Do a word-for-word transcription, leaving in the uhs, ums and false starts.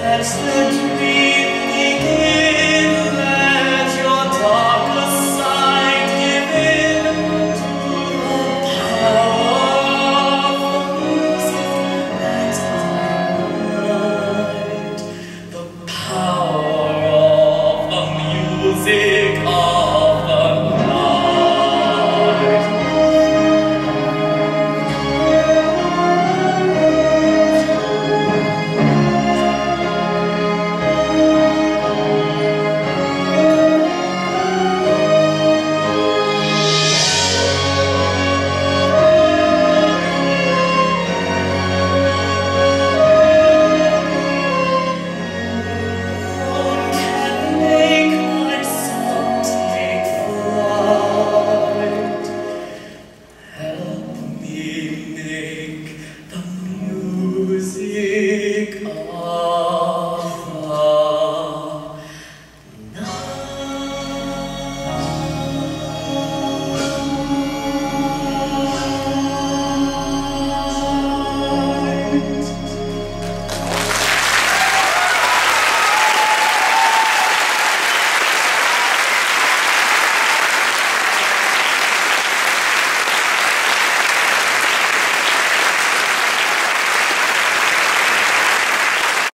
That's the truth.